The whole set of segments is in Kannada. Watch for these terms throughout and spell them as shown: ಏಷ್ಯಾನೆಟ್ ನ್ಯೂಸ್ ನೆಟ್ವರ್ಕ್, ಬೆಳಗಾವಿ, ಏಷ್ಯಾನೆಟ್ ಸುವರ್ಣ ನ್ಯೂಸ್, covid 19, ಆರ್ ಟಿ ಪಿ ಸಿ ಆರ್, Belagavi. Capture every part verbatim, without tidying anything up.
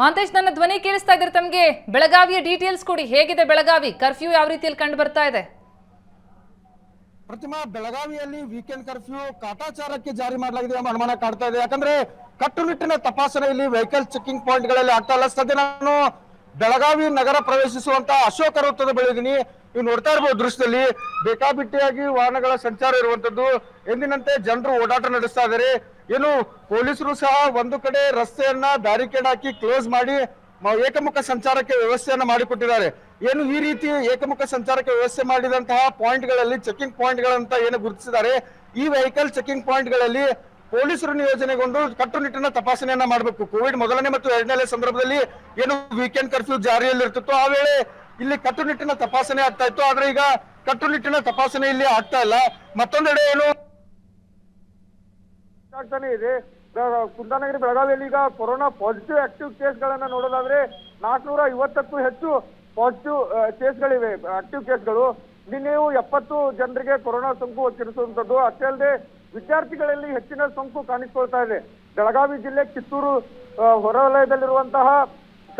ಮಾಂತೇಶ್ ನನ್ನ ಧ್ವನಿ ಕೇಳಿಸ್ತಾ ಇದ್ದರೆ ತಮಗೆ ಬೆಳಗಾವಿಯ ಡೀಟೇಲ್ಸ್ ಕೊಡಿ, ಹೇಗಿದೆ ಬೆಳಗಾವಿ, ಕರ್ಫ್ಯೂ ಯಾವ ರೀತಿಯಲ್ಲಿ ಕಂಡು ಬರ್ತಾ ಇದೆ? प्रतिमा बेळगावियल्लि वीकेंड कर्फ्यू काटाचारक्के जारी माडलागिदे एंब अनुमान काड्ता इदे। याकंद्रे कट्टुनिट्टिन तपासणे इल्लि वेहिकल चेकिंग पॉइंट गळल्लि आग्ता इल्ल। सद्य नानु बेळगावी नगर प्रवेशिसुवंत अशोक वृत्तद बळि इद्दीनि। नीवु नोड्ता इरबहुदु दृश्यदल्लि बेकाबिट्टियागि वाहनगळ संचार इरुवंतद्दु। एंदिनंते जनरु ओडाट नडेस्ता इद्दारे। एनु पोलीसरु सह ओंदु कड़े रस्तेयन्न ब्यारिकेड हाकि क्लोज माडि ಏಕಮುಖ ಸಂಚಾರಕ್ಕೆ ವ್ಯವಸ್ಥೆಯನ್ನು ಮಾಡಿಕೊಟ್ಟಿದ್ದಾರೆ। ಏನು ಈ ರೀತಿ ಏಕಮುಖ ಸಂಚಾರಕ್ಕೆ ವ್ಯವಸ್ಥೆ ಮಾಡಿದಂತಹ ಪಾಯಿಂಟ್ ಗಳಲ್ಲಿ ಚೆಕಿಂಗ್ ಪಾಯಿಂಟ್ ಗಳಂತ ಏನು ಗುರುತಿಸಿದ್ದಾರೆ, ಈ ವೆಹಿಕಲ್ ಚೆಕಿಂಗ್ ಪಾಯಿಂಟ್ ಗಳಲ್ಲಿ ಪೊಲೀಸರು ನಿಯೋಜನೆಗೊಂಡು ಕಟ್ಟುನಿಟ್ಟಿನ ತಪಾಸಣೆಯನ್ನ ಮಾಡಬೇಕು। ಕೋವಿಡ್ ಮೊದಲನೇ ಮತ್ತು ಎರಡನೇ ಸಂದರ್ಭದಲ್ಲಿ ಏನು ವೀಕೆಂಡ್ ಕರ್ಫ್ಯೂ ಜಾರಿಯಲ್ಲಿ ಇರ್ತಿತ್ತು, ಆ ವೇಳೆ ಇಲ್ಲಿ ಕಟ್ಟುನಿಟ್ಟಿನ ತಪಾಸಣೆ ಆಗ್ತಾ ಇತ್ತು। ಆದ್ರೆ ಈಗ ಕಟ್ಟುನಿಟ್ಟಿನ ತಪಾಸಣೆ ಇಲ್ಲಿ ಆಗ್ತಾ ಇಲ್ಲ। ಮತ್ತೊಂದೆಡೆ ಏನು ಆಗ್ತಾನೆ ಇದೆ, ಕುಂದಾನಗರಿ ಬೆಳಗಾವಿಯಲ್ಲಿ ಈಗ ಕೊರೋನಾ ಪಾಸಿಟಿವ್ ಆಕ್ಟಿವ್ ಕೇಸ್ಗಳನ್ನು ನೋಡೋದಾದ್ರೆ ನಾಲ್ಕುನೂರ ಐವತ್ತಕ್ಕೂ ಹೆಚ್ಚು ಪಾಸಿಟಿವ್ ಕೇಸ್ಗಳಿವೆ, ಆಕ್ಟಿವ್ ಕೇಸ್ಗಳು। ನಿನ್ನೆಯೂ ಎಪ್ಪತ್ತು ಜನರಿಗೆ ಕೊರೋನಾ ಸೋಂಕು ಗೋಚರಿಸುವಂಥದ್ದು। ಅಷ್ಟೇ ಅಲ್ಲದೆ ವಿದ್ಯಾರ್ಥಿಗಳಲ್ಲಿ ಹೆಚ್ಚಿನ ಸೋಂಕು ಕಾಣಿಸಿಕೊಳ್ತಾ ಇದೆ। ಬೆಳಗಾವಿ ಜಿಲ್ಲೆ ಕಿತ್ತೂರು ಹೊರವಲಯದಲ್ಲಿರುವಂತಹ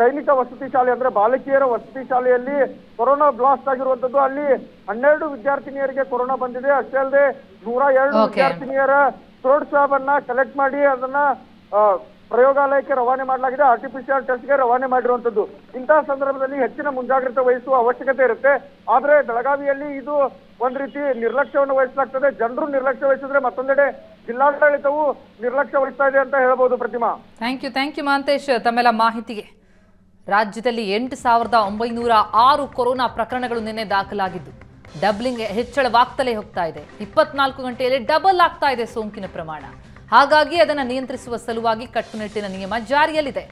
ಸೈನಿಕ ವಸತಿ ಶಾಲೆ ಅಂದ್ರೆ ಬಾಲಕಿಯರ ವಸತಿ ಶಾಲೆಯಲ್ಲಿ ಕೊರೋನಾ ಬ್ಲಾಸ್ಟ್ ಆಗಿರುವಂಥದ್ದು। ಅಲ್ಲಿ ಹನ್ನೆರಡು ವಿದ್ಯಾರ್ಥಿನಿಯರಿಗೆ ಕೊರೋನಾ ಬಂದಿದೆ। ಅಷ್ಟೇ ಅಲ್ಲದೆ ನೂರ ಎರಡು ವಿದ್ಯಾರ್ಥಿನಿಯರ ಥ್ರೋಟ್ ಸ್ವಾಬ್ ಕಲೆಕ್ಟ್ ಮಾಡಿ ಅದನ್ನ ಪ್ರಯೋಗಾಲಯಕ್ಕೆ ರವಾನೆ ಮಾಡಲಾಗಿದೆ, ಆರ್ ಟಿ ಪಿ ಸಿ ಆರ್ ಟೆಸ್ಟ್ಗೆ ರವಾನೆ ಮಾಡಿರುವಂಥದ್ದು। ಇಂತಹ ಸಂದರ್ಭದಲ್ಲಿ ಹೆಚ್ಚಿನ ಮುಂಜಾಗ್ರತೆ ವಹಿಸುವ ಅವಶ್ಯಕತೆ ಇರುತ್ತೆ, ಆದ್ರೆ ಬೆಳಗಾವಿಯಲ್ಲಿ ಇದು ಒಂದ್ ರೀತಿ ನಿರ್ಲಕ್ಷ್ಯವನ್ನು ವಹಿಸಲಾಗ್ತದೆ। ಜನರು ನಿರ್ಲಕ್ಷ್ಯ ವಹಿಸಿದ್ರೆ ಮತ್ತೊಂದೆಡೆ ಜಿಲ್ಲಾಡಳಿತವು ನಿರ್ಲಕ್ಷ್ಯ ವಹಿಸ್ತಾ ಇದೆ ಅಂತ ಹೇಳಬಹುದು। Prathima, thank you thank you Manthesh ತಮ್ಮೆಲ್ಲ ಮಾಹಿತಿಗೆ। ರಾಜ್ಯದಲ್ಲಿ ಎಂಟು ಸಾವಿರದ ಒಂಬೈನೂರ ಆರು ಕೊರೋನಾ ಪ್ರಕರಣಗಳು ನಿನ್ನೆ ದಾಖಲಾಗಿದ್ದು ಡಬ್ಲಿಂಗ್ ಹೆಚ್ಚಳವಾಗ್ತಲೇ ಹೋಗ್ತಾ ಇದೆ। ಇಪ್ಪತ್ನಾಲ್ಕು ಗಂಟೆಯಲ್ಲಿ ಡಬಲ್ ಆಗ್ತಾ ಇದೆ ಸೋಂಕಿನ ಪ್ರಮಾಣ। ಹಾಗಾಗಿ ಅದನ್ನು ನಿಯಂತ್ರಿಸುವ ಸಲುವಾಗಿ ಕಟ್ಟುನಿಟ್ಟಿನ ನಿಯಮ ಜಾರಿಯಲ್ಲಿದೆ।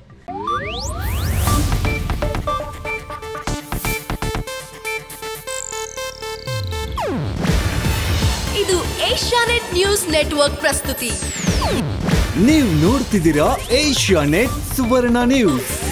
ಇದು ಏಷ್ಯಾನೆಟ್ ನ್ಯೂಸ್ ನೆಟ್ವರ್ಕ್ ಪ್ರಸ್ತುತಿ। ನೀವು ನೋಡ್ತಿದ್ದೀರಾ ಏಷ್ಯಾನೆಟ್ ಸುವರ್ಣ ನ್ಯೂಸ್।